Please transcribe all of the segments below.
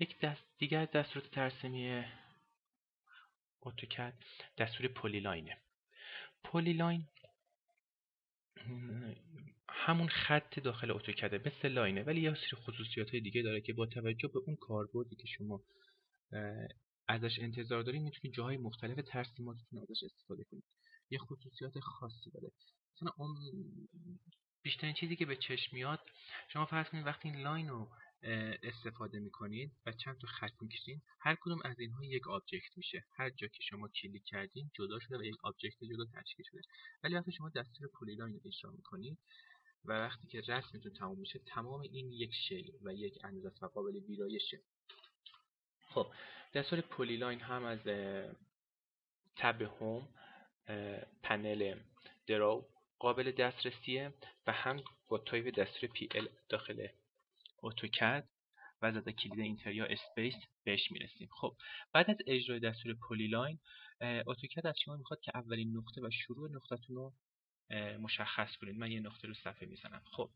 یک دیگر از دستورات ترسیمی اتوکد دستور پلی لاینه. پلی لاین همون خط داخل اتوکده مثل لاینه، ولی یه سری خصوصیات دیگه داره که با توجه به اون کاربردی که شما ازش انتظار دارید میتونید جاهای مختلف ترسیماتتون ازش استفاده کنید. یه خصوصیات خاصی داره. مثلا بیشترین چیزی که به چشم میاد، شما فرض کنید وقتی این لاین رو استفاده میکنید و چند تا خط میکشید، هر کدوم از اینها یک آبجکت میشه. هر جا که شما کلیک کردین جدا شده و یک آبجکت جدا تشکیل شده. ولی وقتی شما دستور پلی لاین رو اجرا میکنید و وقتی که رسمتون تمام میشه، تمام این یک شی و یک اندازه و قابل ویرایشه. خب دستور پلی لاین هم از تب هوم پنل دراو قابل دسترسیه و هم با تایپ دستور PL داخل اتوکد و زده کلید اینتریا اسپیس بهش میرسیم. خب بعد از اجرای دستور پلی لاین، اتوکد از شما میخواد که اولین نقطه و شروع نقطتون رو مشخص کنید. من یه نقطه رو صفحه میزنم. خب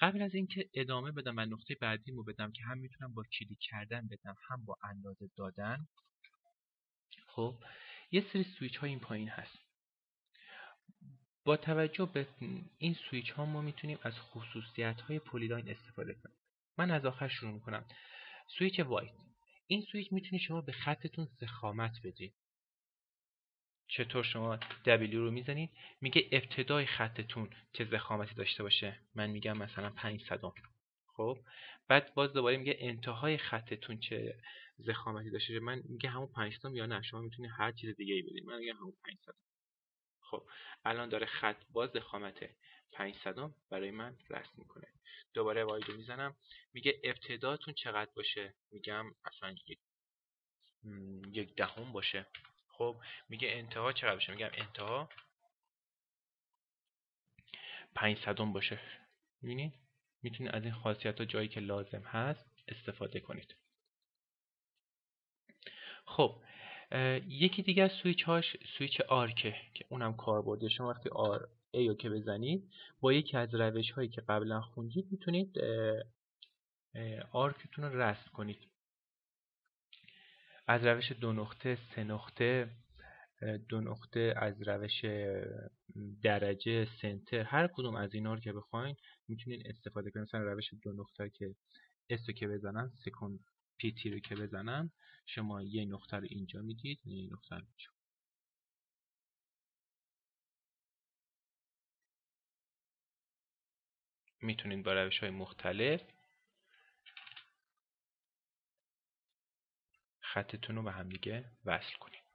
قبل از اینکه ادامه بدم و نقطه بعدی رو بدم که هم میتونم با کلیک کردن بدم هم با اندازه دادن، خب یه سری سویچ های این پایین هست. با توجه به این سویچ ها ما میتونیم از خصوصیت های پلی لاین استفاده کنیم. من از آخر شروع میکنم. سویچ وایت، این سویچ میتونید شما به خطتون ضخامت بدید. چطور؟ شما W رو میزنید، میگه ابتدای خطتون چه ضخامتی داشته باشه. من میگم مثلا 500. خب بعد باز دوباره میگه انتهای خطتون چه ضخامتی داشته باشه. من میگه همون 500 یا نه شما میتونید هر چیز دیگه ای بدید. من میگم همون 500. خب الان داره خط باز ضخامت 500 برای من رسم میکنه. دوباره واید رو میزنم، میگه ابتداتون چقدر باشه. میگم مثلا 1/10 باشه. خب میگه انتها چقدر باشه. میگم انتها 500 باشه. میبینید میتونید از این خاصیت ها جایی که لازم هست استفاده کنید. خب یکی دیگه از سویچ هاش سویچ آرکه که اونم کاربرده. شما وقتی آر ای رو که بزنید با یکی از روش هایی که قبلا خوندید میتونید آرکتون رو رسم کنید. از روش 2 نقطه، 3 نقطه، 2 نقطه، از روش درجه، سنتر، هر کدوم از اینا رو که بخواین میتونید استفاده کنید. مثلا روش 2 نقطه که اس رو که بزنن، سکند پی تی رو که بزنن، شما یه نقطه رو اینجا میدید، یه نقطه رو اینجا. میتونید با روش های مختلف خطتون رو به هم دیگه وصل کنید.